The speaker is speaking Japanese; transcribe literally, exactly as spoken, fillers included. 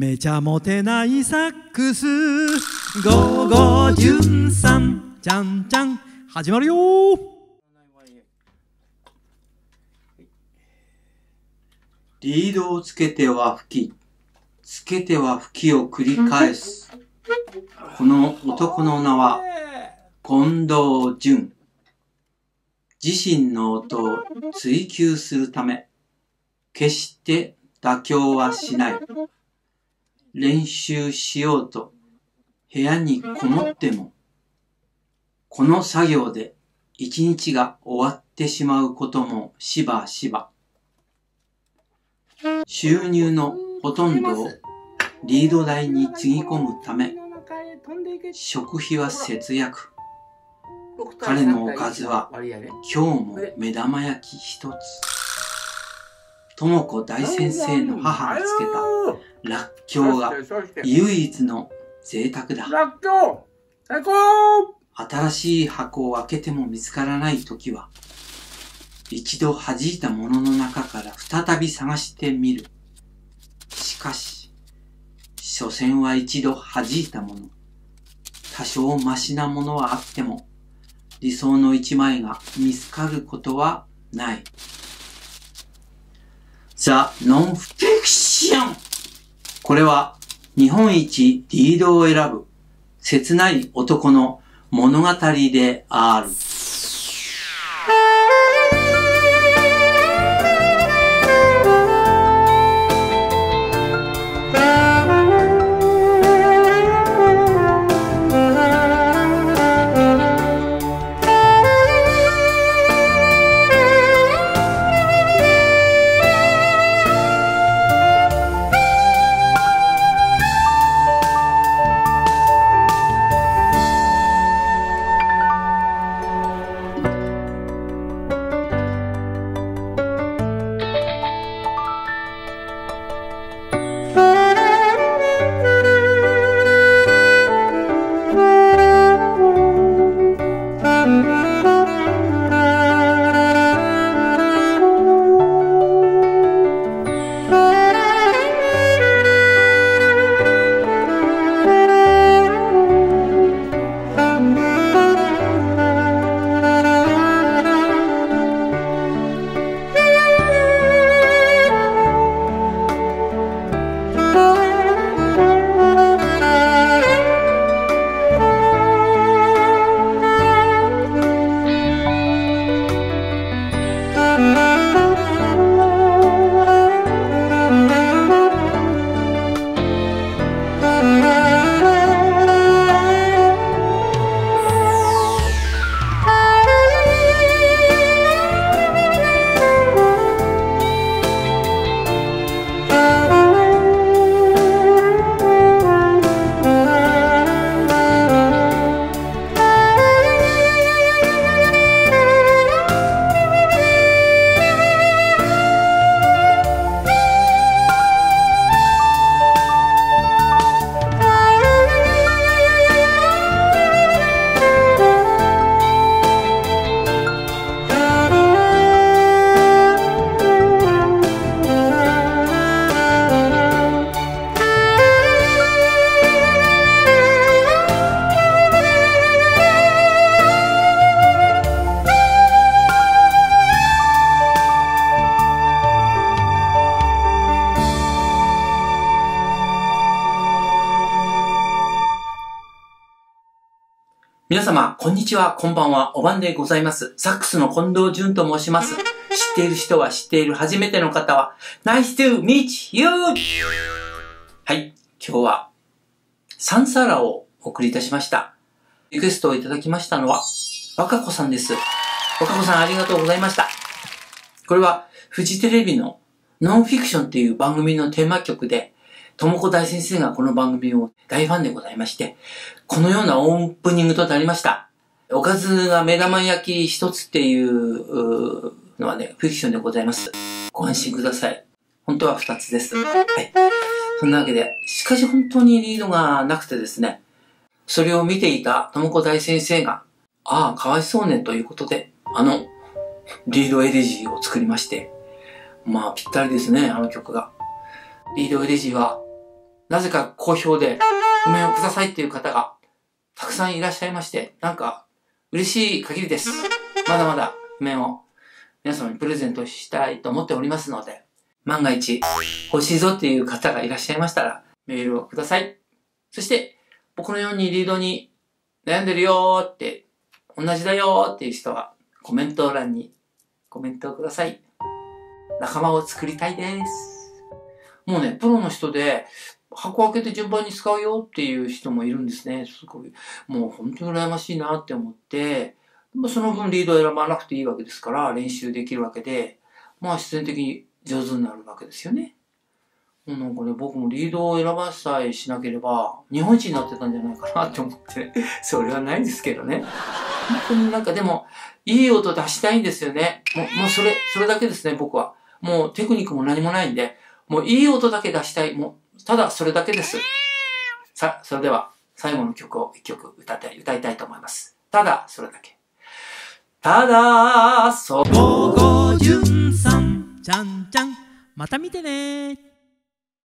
めちゃモテないサックスゴーゴーじゅんさんじゃんじゃん始まるよー。リードをつけては吹きつけては吹きを繰り返すこの男の名は近藤淳。自身の音を追求するため決して妥協はしない。練習しようと部屋にこもっても、この作業で一日が終わってしまうこともしばしば。収入のほとんどをリード代につぎ込むため、食費は節約。彼のおかずは今日も目玉焼き一つ。智子大先生の母がつけたらっきょうが唯一の贅沢だ。らっきょう！新しい箱を開けても見つからないときは、一度弾いたものの中から再び探してみる。しかし、所詮は一度弾いたもの。多少マシなものはあっても、理想の一枚が見つかることはない。ザ・ノンフィクション。これは日本一リードを選ぶ切ない男の物語である。皆様、こんにちは、こんばんは、おばんでございます。サックスの近藤淳と申します。知っている人は知っている、初めての方は、Nice to meet you! はい、今日は、サンサラをお送りいたしました。リクエストをいただきましたのは、わかこさんです。わかこさん、ありがとうございました。これは、フジテレビのノンフィクションっていう番組のテーマ曲で、智子大先生がこの番組を大ファンでございまして、このようなオープニングとなりました。おかずが目玉焼き一つっていうのはね、フィクションでございます。ご安心ください。本当は二つです。はい。そんなわけで、しかし本当にリードがなくてですね、それを見ていた智子大先生が、ああ、かわいそうねということで、あの、リードエレジーを作りまして、まあぴったりですね、あの曲が。リードエレジーは、なぜか好評で、譜面をくださいっていう方がたくさんいらっしゃいまして、なんか嬉しい限りです。まだまだ譜面を皆様にプレゼントしたいと思っておりますので、万が一欲しいぞっていう方がいらっしゃいましたら、メールをください。そして、僕のようにリードに悩んでるよーって、同じだよーっていう人はコメント欄にコメントをください。仲間を作りたいです。もうね、プロの人で箱開けて順番に使うよっていう人もいるんですね。すごい。もう本当に羨ましいなって思って、その分リードを選ばなくていいわけですから練習できるわけで、まあ必然的に上手になるわけですよね。なんかね、僕もリードを選ばさえしなければ、日本一になってたんじゃないかなって思って、それはないですけどね。本当になんかでも、いい音出したいんですよね。もう、もうそれ、それだけですね、僕は。もうテクニックも何もないんで、もういい音だけ出したい。もう、ただそれだけです。さあ、それでは、最後の曲を一曲歌って、歌いたいと思います。ただ、それだけ。ただ、そう。ちゃんちゃん、また見てね。